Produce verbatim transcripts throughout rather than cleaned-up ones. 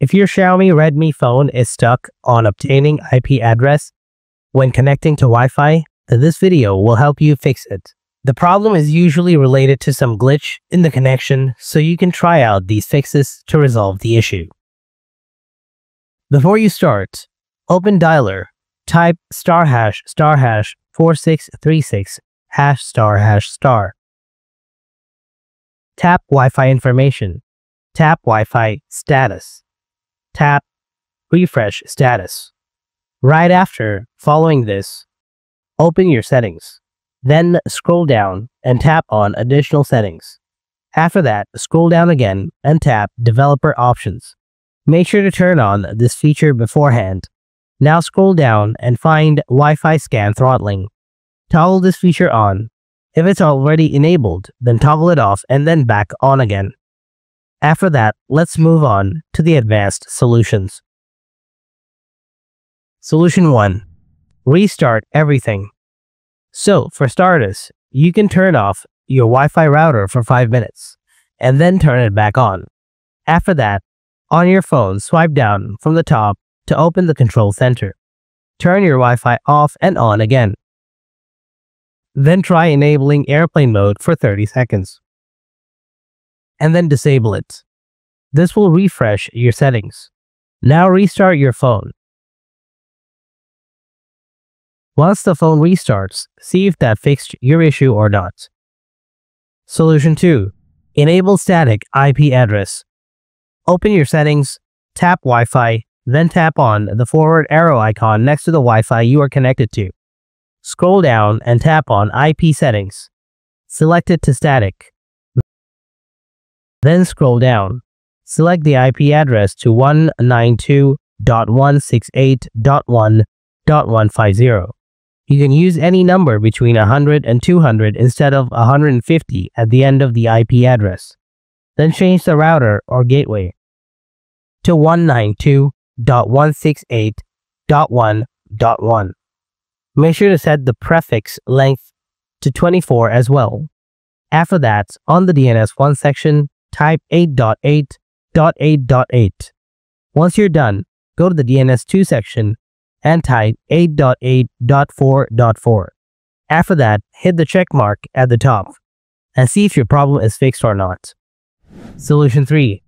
If your Xiaomi Redmi phone is stuck on obtaining I P address when connecting to Wi-Fi, this video will help you fix it. The problem is usually related to some glitch in the connection, so you can try out these fixes to resolve the issue. Before you start, open dialer, type star hash star hash four six three six hash star hash star. Tap Wi-Fi information. Tap Wi-Fi status. Tap refresh status. Right after following this, open your settings. Then scroll down and tap on additional settings. After that, scroll down again and tap developer options. Make sure to turn on this feature beforehand. Now scroll down and find Wi-Fi scan throttling. Toggle this feature on. If it's already enabled, then toggle it off and then back on again. After that, let's move on to the advanced solutions. Solution one. Restart everything. So, for starters, you can turn off your Wi-Fi router for five minutes, and then turn it back on. After that, on your phone, swipe down from the top to open the control center. Turn your Wi-Fi off and on again. Then try enabling airplane mode for thirty seconds. And then disable it. This will refresh your settings. Now restart your phone. Once the phone restarts, see if that fixed your issue or not. Solution two. Enable static I P address. Open your settings, tap Wi-Fi, then tap on the forward arrow icon next to the Wi-Fi you are connected to. Scroll down and tap on I P settings. Select it to static. Then scroll down. Select the I P address to one ninety-two dot one sixty-eight dot one dot one fifty. You can use any number between one hundred and two hundred instead of one hundred fifty at the end of the I P address. Then change the router or gateway to one ninety-two dot one sixty-eight dot one dot one. Make sure to set the prefix length to twenty-four as well. After that, on the D N S one section, type eight dot eight dot eight dot eight. Once you're done, go to the D N S two section and type eight dot eight dot four dot four. After that, hit the check mark at the top and see if your problem is fixed or not. Solution three.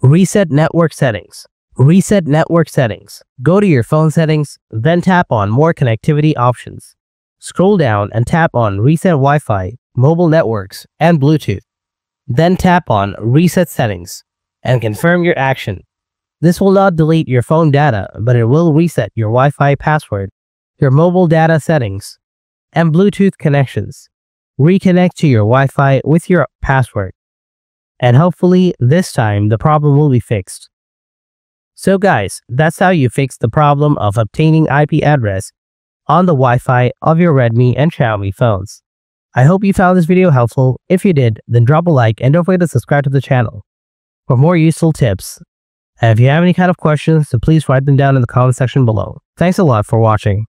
Reset network settings. Reset network settings. Go to your phone settings, then tap on more connectivity options. Scroll down and tap on Reset Wi-Fi, Mobile Networks, and Bluetooth. Then tap on Reset Settings and confirm your action. This will not delete your phone data, but it will reset your Wi-Fi password, your mobile data settings, and Bluetooth connections. Reconnect to your Wi-Fi with your password. And hopefully, this time, the problem will be fixed. So guys, that's how you fix the problem of obtaining I P address on the Wi-Fi of your Redmi and Xiaomi phones. I hope you found this video helpful. If you did, then drop a like and don't forget to subscribe to the channel for more useful tips. And if you have any kind of questions, so please write them down in the comment section below. Thanks a lot for watching.